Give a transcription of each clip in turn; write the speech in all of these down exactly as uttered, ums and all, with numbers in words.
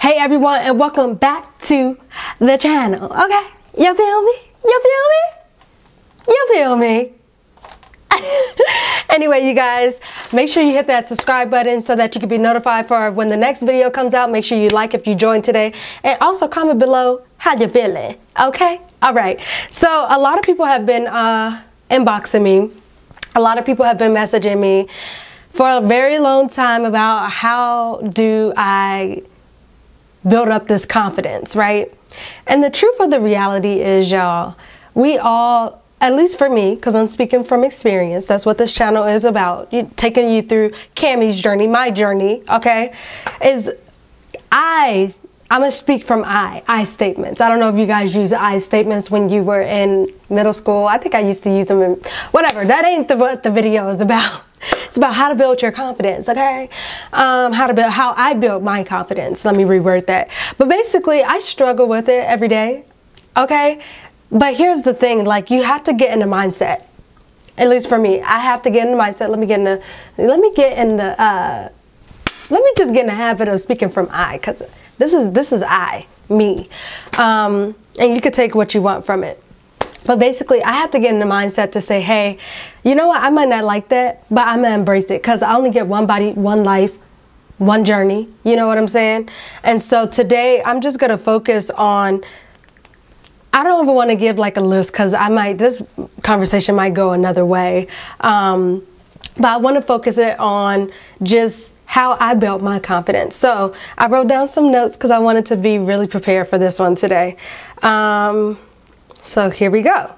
Hey everyone, and welcome back to the channel. Okay, you feel me? You feel me? You feel me? Anyway, you guys, make sure you hit that subscribe button so that you can be notified for when the next video comes out. Make sure you like if you joined today, and also comment below how you feeling. Okay, all right. So a lot of people have been uh, inboxing me. A lot of people have been messaging me for a very long time about how do I build up this confidence, right? And the truth of the reality is, y'all, we all, at least for me, because I'm speaking from experience, that's what this channel is about, you, taking you through Cammy's journey, my journey, okay, is I, I'm going to speak from I, I statements. I don't know if you guys use I statements when you were in middle school. I think I used to use them in, whatever, that ain't the, what the video is about. It's about how to build your confidence, okay? Um, how to build, how I build my confidence. Let me reword that. But basically, I struggle with it every day, okay? But here's the thing, like, you have to get in the mindset. At least for me, I have to get in the mindset. Let me get in the, let me get in the, uh, let me just get in the habit of speaking from I, because this is, this is I, me. Um, and you can take what you want from it. But basically, I have to get in the mindset to say, hey, you know what? I might not like that, but I'm going to embrace it because I only get one body, one life, one journey. You know what I'm saying? And so today, I'm just going to focus on, I don't even want to give like a list because I might, this conversation might go another way. Um, but I want to focus it on just how I built my confidence. So I wrote down some notes because I wanted to be really prepared for this one today. Um... So here we go.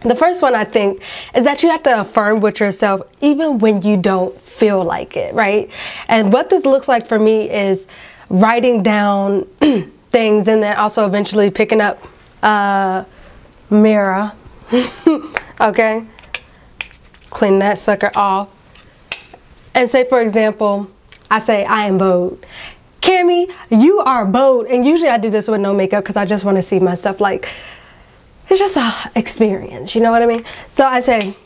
The first one, I think, is that you have to affirm with yourself even when you don't feel like it, right? And what this looks like for me is writing down things and then also eventually picking up a mirror, okay? Clean that sucker off. And say, for example, I say, I am bold. Cammy, you are bold. And usually I do this with no makeup because I just want to see myself like, it's just an experience, you know what I mean? So I say,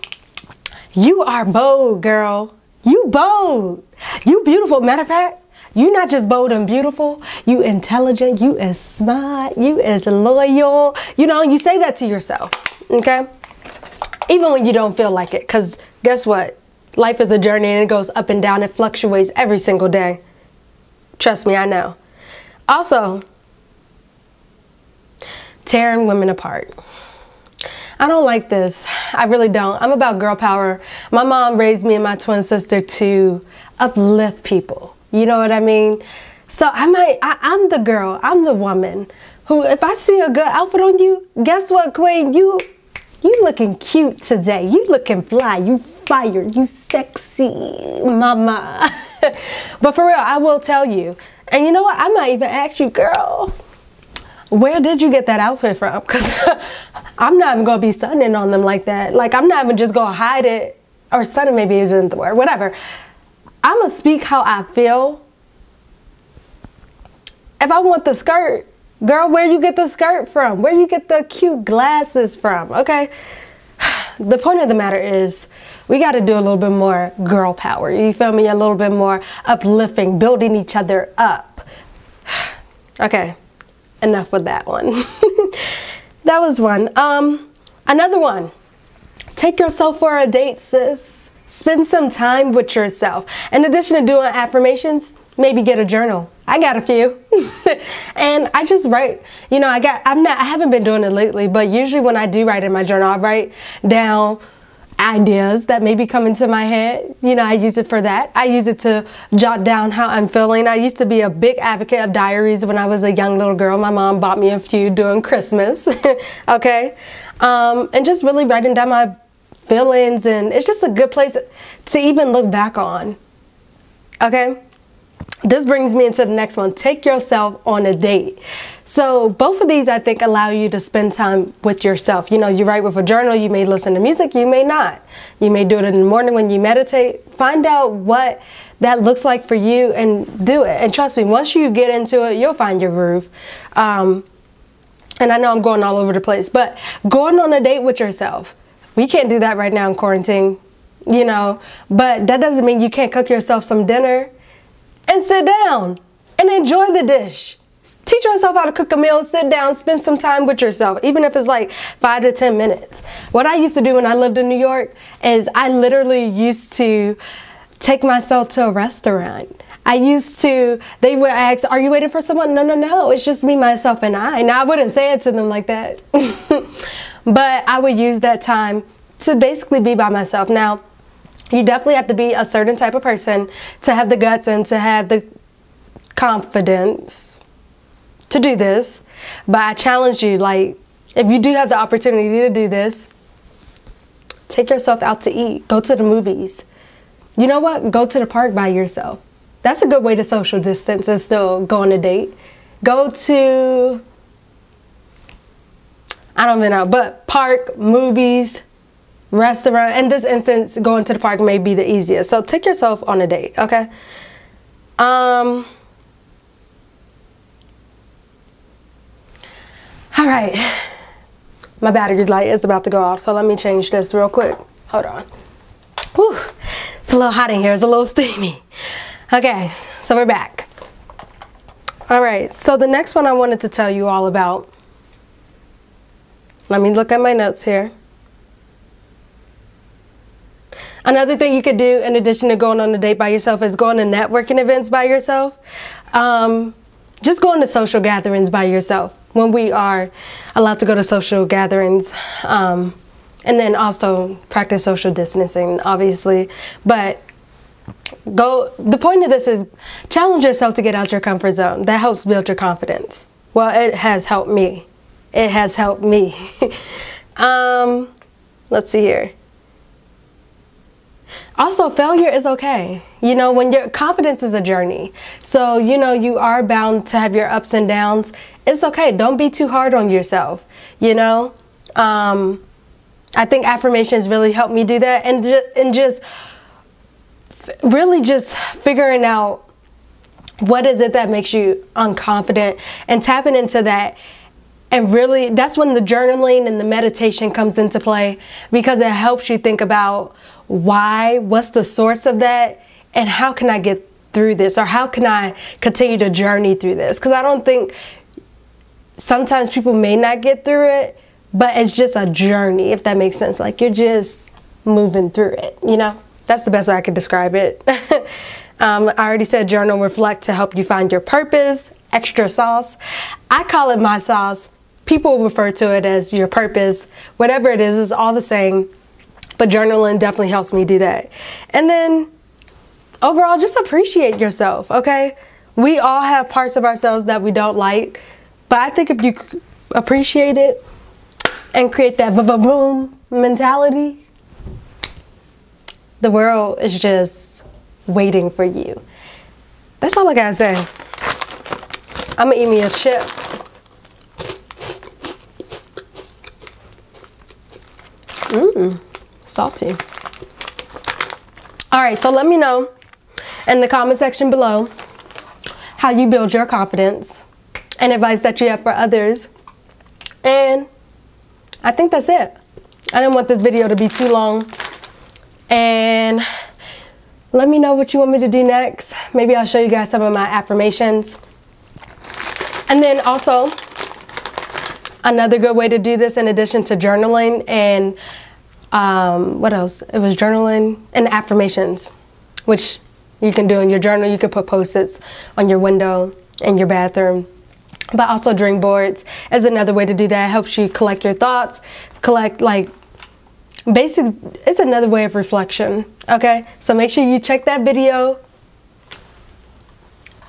you are bold, girl. You bold. You beautiful. Matter of fact, you not just bold and beautiful. You intelligent. You is smart. You is loyal. You know, you say that to yourself, okay? Even when you don't feel like it, because guess what? Life is a journey and it goes up and down. It fluctuates every single day. Trust me, I know. Also, tearing women apart. I don't like this. I really don't. I'm about girl power. My mom raised me and my twin sister to uplift people. You know what I mean? So I might, I, I'm the girl, I'm the woman who, if I see a good outfit on you, guess what, queen? You, you looking cute today. You looking fly. You fire. You sexy, mama. But for real, I will tell you. And you know what? I might even ask you, girl, where did you get that outfit from? Because I'm not even going to be stunning on them like that. Like, I'm not even just going to hide it. Or stunning maybe isn't the word. Whatever. I'm going to speak how I feel. If I want the skirt, girl, where you get the skirt from? Where you get the cute glasses from? Okay? The point of the matter is, we got to do a little bit more girl power. You feel me? A little bit more uplifting, building each other up. Okay. Enough with that one. That was one. Um, another one. Take yourself for a date, sis. Spend some time with yourself. In addition to doing affirmations, maybe get a journal. I got a few. And I just write. You know, I got. I'm not. I haven't been doing it lately, but usually when I do write in my journal, I write down ideas that maybe come into my head. You know, I use it for that. I use it to jot down how I'm feeling. I used to be a big advocate of diaries when I was a young little girl. My mom bought me a few during Christmas. Okay. Um, and just really writing down my feelings, and it's just a good place to even look back on. Okay. This brings me into the next one. Take yourself on a date. So both of these, I think, allow you to spend time with yourself. You know, you write with a journal, you may listen to music, you may not. You may do it in the morning when you meditate. Find out what that looks like for you and do it. And trust me, once you get into it, you'll find your groove. Um, and I know I'm going all over the place, but going on a date with yourself. We can't do that right now in quarantine, you know, but that doesn't mean you can't cook yourself some dinner and sit down and enjoy the dish. Teach yourself how to cook a meal, sit down, spend some time with yourself, even if it's like five to ten minutes. What I used to do when I lived in New York is I literally used to take myself to a restaurant. I used to, they would ask, are you waiting for someone? No, no, no, it's just me, myself, and I. Now, I wouldn't say it to them like that, but I would use that time to basically be by myself. Now, you definitely have to be a certain type of person to have the guts and to have the confidence to do this, but I challenge you, like, if you do have the opportunity to do this, take yourself out to eat, go to the movies. You know what? Go to the park by yourself. That's a good way to social distance and still go on a date. Go to, I don't even know, but park, movies, restaurant. In this instance, going to the park may be the easiest. So take yourself on a date, okay? Um, all right. My battery light is about to go off, so let me change this real quick. Hold on. Whew. It's a little hot in here. It's a little steamy. Okay, so we're back. All right, so the next one I wanted to tell you all about. Let me look at my notes here. Another thing you could do in addition to going on a date by yourself is going to networking events by yourself. Um, just going to social gatherings by yourself when we are allowed to go to social gatherings. Um, and then also practice social distancing, obviously. But Go, the point of this is challenge yourself to get out your comfort zone. That helps build your confidence. Well, it has helped me. It has helped me. um, let's see here. Also, failure is okay. You know, when your confidence is a journey. So, you know, you are bound to have your ups and downs. It's okay. Don't be too hard on yourself, you know. Um, I think affirmations really helped me do that. And, ju and just... really just figuring out what is it that makes you unconfident and tapping into that. And really, that's when the journaling and the meditation comes into play, because it helps you think about why, what's the source of that, and how can I get through this, or how can I continue to journey through this? Because I don't think, sometimes people may not get through it, but it's just a journey, if that makes sense. Like, you're just moving through it, you know? That's the best way I could describe it. um, I already said journal, reflect to help you find your purpose, extra sauce. I call it my sauce. People refer to it as your purpose. Whatever it is, it's all the same. But journaling definitely helps me do that. And then overall, just appreciate yourself, okay? We all have parts of ourselves that we don't like. But I think if you appreciate it and create that ba-ba-boom mentality, the world is just waiting for you. That's all I gotta say. I'm gonna eat me a chip. Mmm, salty. All right, so let me know in the comment section below how you build your confidence and advice that you have for others. And I think that's it. I didn't want this video to be too long. And let me know what you want me to do next. Maybe I'll show you guys some of my affirmations. And then also, another good way to do this in addition to journaling and um, what else? It was journaling and affirmations, which you can do in your journal. You can put post-its on your window, in your bathroom. But also dream boards is another way to do that. It helps you collect your thoughts, collect like Basic, it's another way of reflection, okay? So make sure you check that video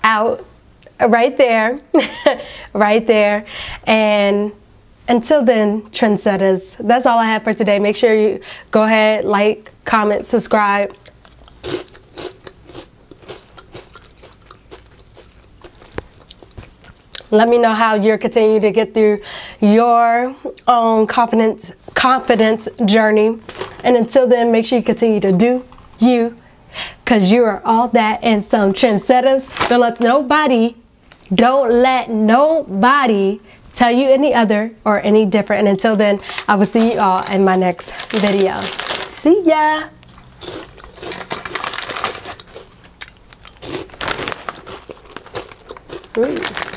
out right there, right there. And until then, trendsetters, that's all I have for today. Make sure you go ahead, like, comment, subscribe. Let me know how you're continuing to get through your own confidence confidence journey. And until then, make sure you continue to do you, because you are all that and some, trendsetters. Don't let nobody, don't let nobody tell you any other or any different. And until then, I will see you all in my next video. See ya. Ooh.